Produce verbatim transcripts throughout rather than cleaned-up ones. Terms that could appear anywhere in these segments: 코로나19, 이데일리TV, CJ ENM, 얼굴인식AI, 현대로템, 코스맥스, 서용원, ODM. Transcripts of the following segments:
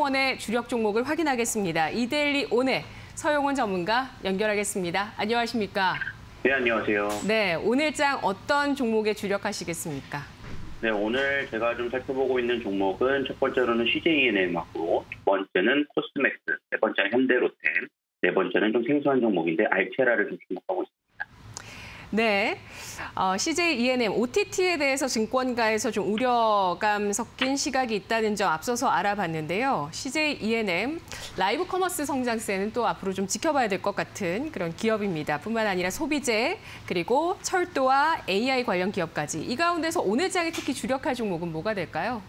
서용원의 주력 종목을 확인하겠습니다. 이데일리 오늘 서용원 전문가 연결하겠습니다. 안녕하십니까? 네, 안녕하세요. 네, 오늘장 어떤 종목에 주력하시겠습니까? 네, 오늘 제가 좀 살펴보고 있는 종목은 첫 번째로는 씨제이 이엔엠 하고, 두 번째는 코스맥스, 세 번째는 현대로템, 네 번째는 좀 생소한 종목인데 알체라를 좀 주목하고 있습니다. 네, 어, 씨제이 이엔엠, 오티티에 대해서 증권가에서 좀 우려감 섞인 시각이 있다는 점 앞서서 알아봤는데요. 씨제이 이엔엠, 라이브 커머스 성장세는 또 앞으로 좀 지켜봐야 될 것 같은 그런 기업입니다. 뿐만 아니라 소비재, 그리고 철도와 에이아이 관련 기업까지. 이 가운데서 오늘장에 특히 주력할 종목은 뭐가 될까요?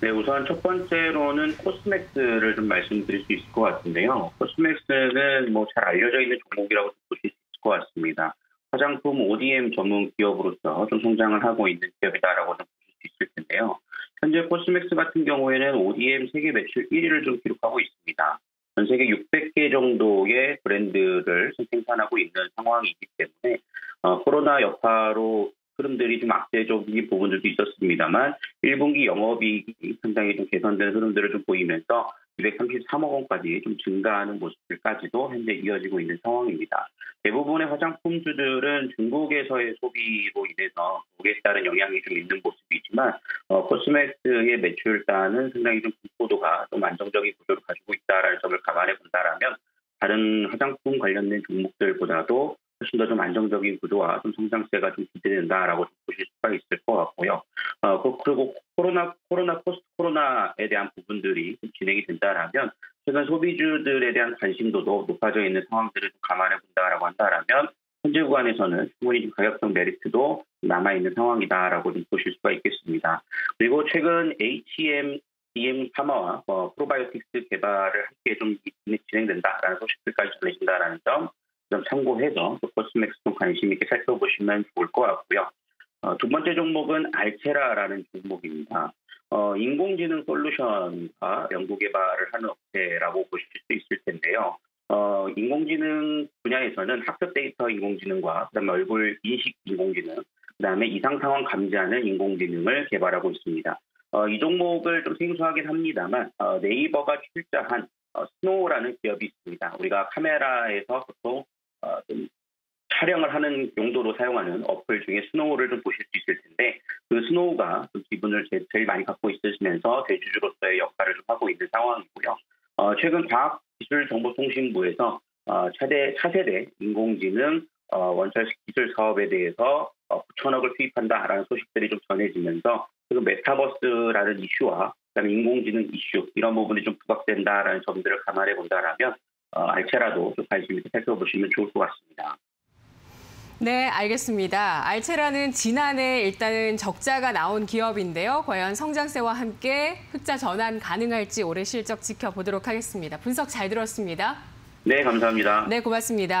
네, 우선 첫 번째로는 코스맥스를 좀 말씀드릴 수 있을 것 같은데요. 코스맥스는 뭐 잘 알려져 있는 종목이라고 보실 수 있을 것 같습니다. 화장품 오디엠 전문 기업으로서 좀 성장을 하고 있는 기업이다라고 좀 볼 수 있을 텐데요. 현재 코스맥스 같은 경우에는 오디엠 세계 매출 일 위를 좀 기록하고 있습니다. 전 세계 육백 개 정도의 브랜드를 생산하고 있는 상황이기 때문에 어, 코로나 여파로 흐름들이 좀 악재적인 부분들도 있었습니다만 일 분기 영업이익이 상당히 좀 개선된 흐름들을 좀 보이면서 이백삼십삼억 원까지 좀 증가하는 모습들까지도 현재 이어지고 있는 상황입니다. 대부분의 화장품주들은 중국에서의 소비로 인해서 거기에 따른 영향이 좀 있는 모습이지만 어, 코스맥스의 매출단은 상당히 좀 분포도가 좀 안정적인 구조를 가지고 있다라는 점을 감안해 본다라면 다른 화장품 관련된 종목들보다도 훨씬 더 좀 안정적인 구조와 좀 성장세가 좀 기대된다라고 보실 수가 있을 것 같고요. 어, 그리고 코로나, 코로나, 포스트 코로나에 대한 부분들이 진행이 된다라면 최근 소비주들에 대한 관심도도 높아져 있는 상황들을 감안해 본다라고 한다라면 현재 구간에서는 충분히 가격적 메리트도 남아있는 상황이다라고 좀 보실 수가 있겠습니다. 그리고 최근 에이치엠 디엠 파마와 어, 프로바이오틱스 개발을 함께 좀 진행된다라는 소식들까지 전해진다라는 점 좀 참고해서 코스맥스 좀 관심 있게 살펴보시면 좋을 것 같고요. 어, 두 번째 종목은 알체라라는 종목입니다. 어, 인공지능 솔루션과 연구개발을 하는 업체라고 보실 수 있을 텐데요. 어, 인공지능 분야에서는 학습 데이터 인공지능과 그다음에 얼굴 인식 인공지능, 그다음에 이상 상황 감지하는 인공지능을 개발하고 있습니다. 어, 이 종목을 좀 생소하긴 합니다만 어, 네이버가 출자한 어, 스노우라는 기업이 있습니다. 우리가 카메라에서 보통 어, 좀 촬영을 하는 용도로 사용하는 어플 중에 스노우를 좀 보실 수 있을 텐데 그 스노우가 좀 기분을 제일, 제일 많이 갖고 있으시면서 대주주로서의 역할을 좀 하고 있는 상황이고요. 어, 최근 과학기술정보통신부에서 어, 차대, 차세대 인공지능 어, 원철 기술 사업에 대해서 어, 구천억을 투입한다라는 소식들이 좀 전해지면서 그리고 메타버스라는 이슈와 그다음에 인공지능 이슈 이런 부분이 좀 부각된다라는 점들을 감안해 본다라면 어, 알체라도 좀 관심 있게 살펴보시면 좋을 것 같습니다. 네, 알겠습니다. 알체라는 지난해 일단은 적자가 나온 기업인데요. 과연 성장세와 함께 흑자 전환 가능할지 올해 실적 지켜보도록 하겠습니다. 분석 잘 들었습니다. 네, 감사합니다. 네, 고맙습니다.